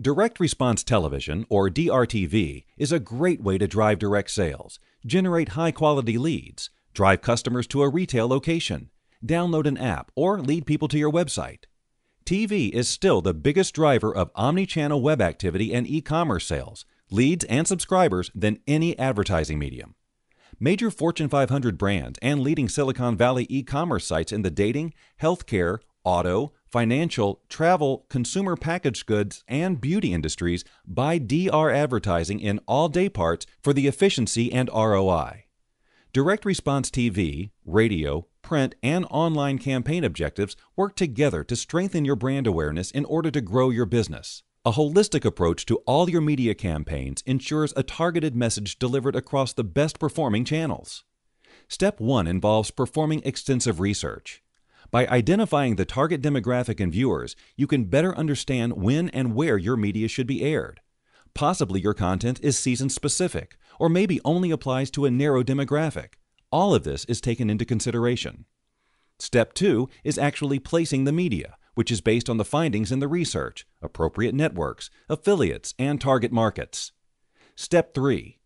Direct Response Television, or DRTV, is a great way to drive direct sales, generate high-quality leads, drive customers to a retail location, download an app, or lead people to your website. TV is still the biggest driver of omnichannel web activity and e-commerce sales, leads, and subscribers than any advertising medium. Major Fortune 500 brands and leading Silicon Valley e-commerce sites in the dating, healthcare, auto, financial, travel, consumer packaged goods, and beauty industries buy DR advertising in all day parts for the efficiency and ROI. Direct response TV, radio, print, and online campaign objectives work together to strengthen your brand awareness in order to grow your business. A holistic approach to all your media campaigns ensures a targeted message delivered across the best performing channels. Step 1 involves performing extensive research. By identifying the target demographic and viewers, you can better understand when and where your media should be aired. Possibly your content is season-specific, or maybe only applies to a narrow demographic. All of this is taken into consideration. Step 2 is actually placing the media, which is based on the findings in the research, appropriate networks, affiliates, and target markets. Step 3.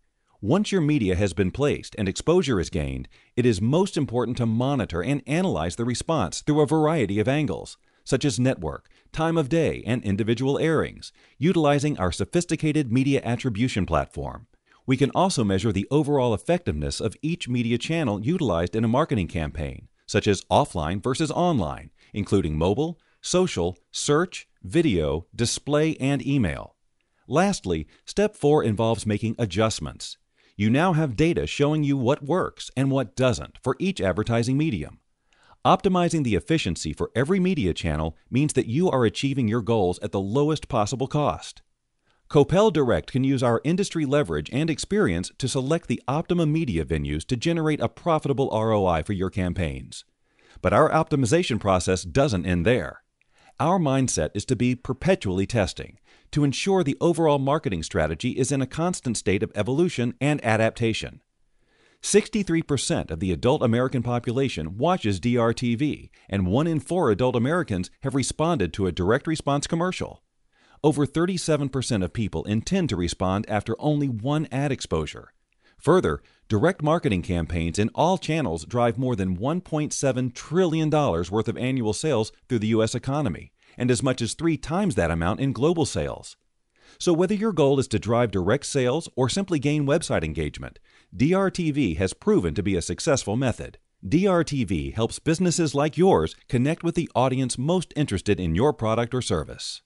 Once your media has been placed and exposure is gained, it is most important to monitor and analyze the response through a variety of angles, such as network, time of day, and individual airings, utilizing our sophisticated media attribution platform. We can also measure the overall effectiveness of each media channel utilized in a marketing campaign, such as offline versus online, including mobile, social, search, video, display, and email. Lastly, Step 4 involves making adjustments. You now have data showing you what works and what doesn't for each advertising medium. Optimizing the efficiency for every media channel means that you are achieving your goals at the lowest possible cost. Koeppel Direct can use our industry leverage and experience to select the optimum media venues to generate a profitable ROI for your campaigns. But our optimization process doesn't end there. Our mindset is to be perpetually testing, to ensure the overall marketing strategy is in a constant state of evolution and adaptation. 63% of the adult American population watches DRTV, and 1 in 4 adult Americans have responded to a direct response commercial. Over 37% of people intend to respond after only one ad exposure. Further, direct marketing campaigns in all channels drive more than $1.7 trillion worth of annual sales through the U.S. economy, and as much as 3 times that amount in global sales. So whether your goal is to drive direct sales or simply gain website engagement, DRTV has proven to be a successful method. DRTV helps businesses like yours connect with the audience most interested in your product or service.